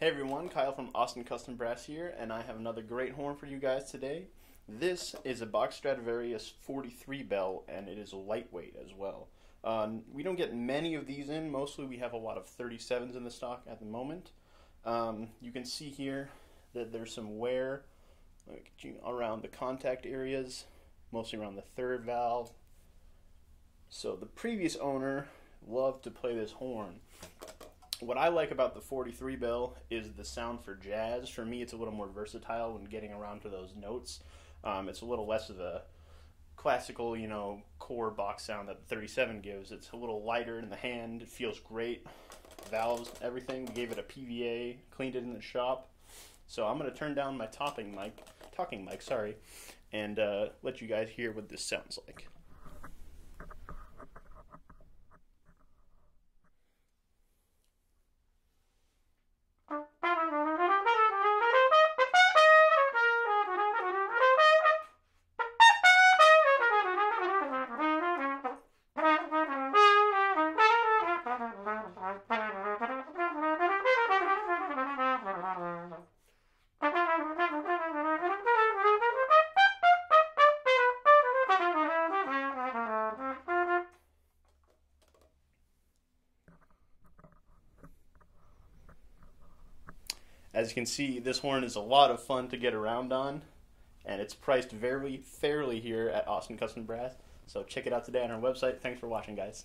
Hey everyone, Kyle from Austin Custom Brass here, and I have another great horn for you guys today. This is a Bach Stradivarius 43 bell, and it is lightweight as well. We don't get many of these in. Mostly we have a lot of 37s in the stock at the moment. You can see here that there's some wear around the contact areas, mostly around the third valve. So the previous owner loved to play this horn. What I like about the 43 bell is the sound for jazz. For me, it's a little more versatile when getting around to those notes. It's a little less of a classical, you know, core box sound that the 37 gives. It's a little lighter in the hand. It feels great. Valves, everything. We gave it a PVA, cleaned it in the shop. So I'm going to turn down my talking mic, and let you guys hear what this sounds like. As you can see, this horn is a lot of fun to get around on, and it's priced very fairly here at Austin Custom Brass. So check it out today on our website. Thanks for watching, guys.